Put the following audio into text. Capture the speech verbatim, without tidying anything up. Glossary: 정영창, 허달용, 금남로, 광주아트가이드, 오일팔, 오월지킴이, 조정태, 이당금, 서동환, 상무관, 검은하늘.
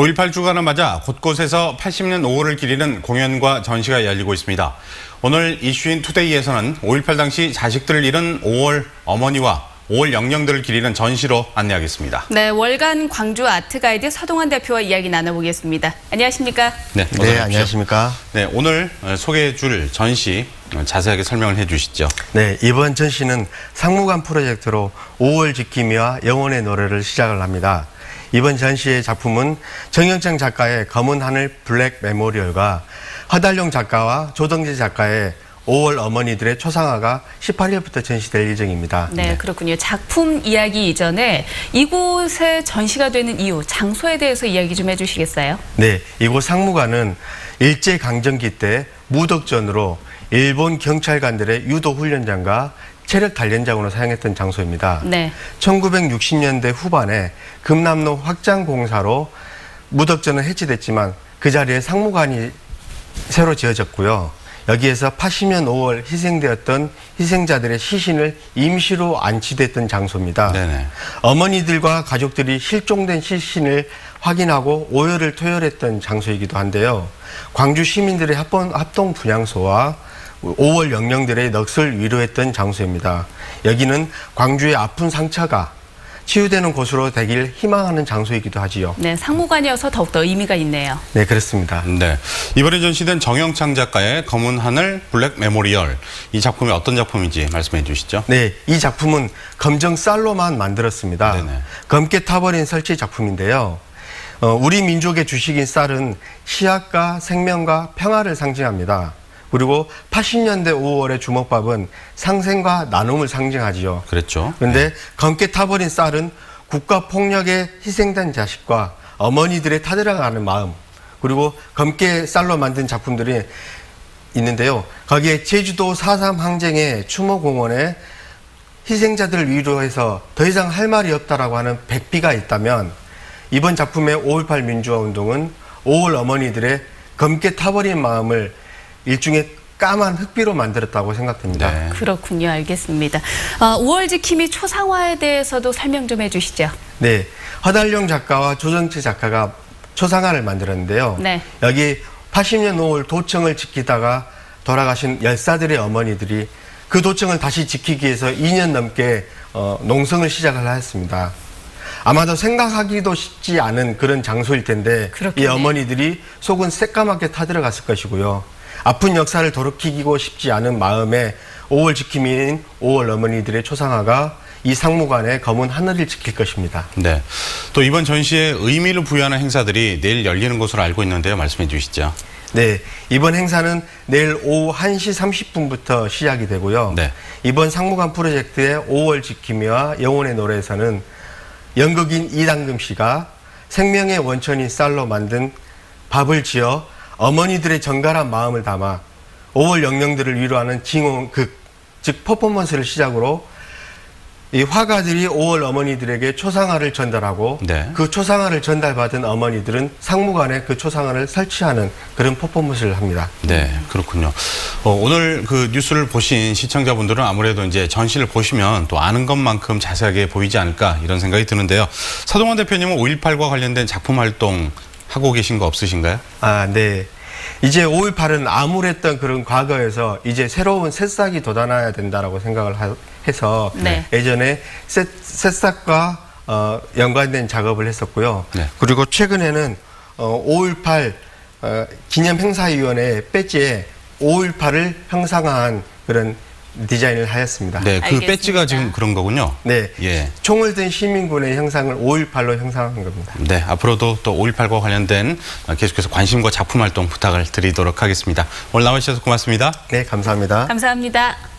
오일팔 주간을 맞아 곳곳에서 팔십 년 오월을 기리는 공연과 전시가 열리고 있습니다. 오늘 이슈인 투데이에서는 오일팔 당시 자식들을 잃은 오월 어머니와 오월 영령들을 기리는 전시로 안내하겠습니다. 네, 월간 광주아트가이드 서동환 대표와 이야기 나눠보겠습니다. 안녕하십니까? 네, 네 안녕하십니까? 네, 오늘 소개해 줄 전시 자세하게 설명을 해 주시죠. 네, 이번 전시는 상무관 프로젝트로 오월 지킴이와 영혼의 노래를 시작을 합니다. 이번 전시의 작품은 정영창 작가의 검은 하늘 블랙 메모리얼과 허달용 작가와 조정태 작가의 오월 어머니들의 초상화가 십팔 일부터 전시될 예정입니다. 네, 그렇군요. 작품 이야기 이전에 이곳에 전시가 되는 이유, 장소에 대해서 이야기 좀 해주시겠어요? 네, 이곳 상무관은 일제강점기 때 무덕전으로 일본 경찰관들의 유도훈련장과 체력단련장으로 사용했던 장소입니다. 네. 천구백육십 년대 후반에 금남로 확장공사로 무덕전은 해체됐지만 그 자리에 상무관이 새로 지어졌고요. 여기에서 팔십 년 오월 희생되었던 희생자들의 시신을 임시로 안치됐던 장소입니다. 네네. 어머니들과 가족들이 실종된 시신을 확인하고 오열을 토열했던 장소이기도 한데요. 광주 시민들의 합동 분향소와 오월 영령들의 넋을 위로했던 장소입니다. 여기는 광주의 아픈 상처가 치유되는 곳으로 되길 희망하는 장소이기도 하지요. 네, 상무관이어서 더욱더 의미가 있네요. 네, 그렇습니다. 네, 이번에 전시된 정영창 작가의 검은 하늘 블랙 메모리얼, 이 작품이 어떤 작품인지 말씀해 주시죠. 네, 이 작품은 검정 쌀로만 만들었습니다. 네네. 검게 타버린 설치 작품인데요. 어, 우리 민족의 주식인 쌀은 씨앗과 생명과 평화를 상징합니다. 그리고 팔십 년대 오월의 주먹밥은 상생과 나눔을 상징하지요. 그렇죠. 그런데 네. 검게 타버린 쌀은 국가 폭력에 희생된 자식과 어머니들의 타들어가는 마음, 그리고 검게 쌀로 만든 작품들이 있는데요. 거기에 제주도 사 삼 항쟁의 추모공원에 희생자들을 위로해서 더 이상 할 말이 없다라고 하는 백비가 있다면, 이번 작품의 오일팔 민주화운동은 오월 어머니들의 검게 타버린 마음을 일종의 까만 흑비로 만들었다고 생각됩니다. 네. 그렇군요. 알겠습니다. 아, 오월 지킴이 초상화에 대해서도 설명 좀 해주시죠. 네, 허달용 작가와 조정태 작가가 초상화를 만들었는데요. 네. 여기 팔십 년 오월 도청을 지키다가 돌아가신 열사들의 어머니들이 그 도청을 다시 지키기 위해서 이 년 넘게 어, 농성을 시작을 하였습니다. 아마도 생각하기도 쉽지 않은 그런 장소일 텐데 그렇겠네. 이 어머니들이 속은 새까맣게 타들어갔을 것이고요. 아픈 역사를 돌이키고 싶지 않은 마음에 오월 지킴이인 오월 어머니들의 초상화가 이 상무관의 검은 하늘을 지킬 것입니다. 네. 또 이번 전시에 의미를 부여하는 행사들이 내일 열리는 것으로 알고 있는데요. 말씀해 주시죠. 네. 이번 행사는 내일 오후 한 시 삼십 분부터 시작이 되고요. 네. 이번 상무관 프로젝트의 오월 지킴이와 영혼의 노래에서는 연극인 이당금 씨가 생명의 원천인 쌀로 만든 밥을 지어 어머니들의 정갈한 마음을 담아 오월 영령들을 위로하는 징용극, 즉 퍼포먼스를 시작으로 이 화가들이 오월 어머니들에게 초상화를 전달하고 네. 그 초상화를 전달받은 어머니들은 상무관에 그 초상화를 설치하는 그런 퍼포먼스를 합니다. 네, 그렇군요. 어, 오늘 그 뉴스를 보신 시청자분들은 아무래도 이제 전시를 보시면 또 아는 것만큼 자세하게 보이지 않을까 이런 생각이 드는데요. 서동환 대표님은 오일팔과 관련된 작품 활동 하고 계신 거 없으신가요? 아, 네. 이제 오일팔은 암울했던 그런 과거에서 이제 새로운 새싹이 돋아나야 된다라고 생각을 하, 해서 네. 예전에 새, 새싹과 어, 연관된 작업을 했었고요. 네. 그리고 최근에는 어, 오일팔 어, 기념행사위원회 배지에 오일팔을 형상화한 그런 디자인을 하였습니다. 네, 그 알겠습니다. 배지가 지금 그런 거군요. 네, 예. 총을 든 시민군의 형상을 오일팔로 형상한 겁니다. 네, 앞으로도 또 오일팔과 관련된 계속해서 관심과 작품 활동 부탁을 드리도록 하겠습니다. 오늘 나와주셔서 고맙습니다. 네, 감사합니다. 감사합니다.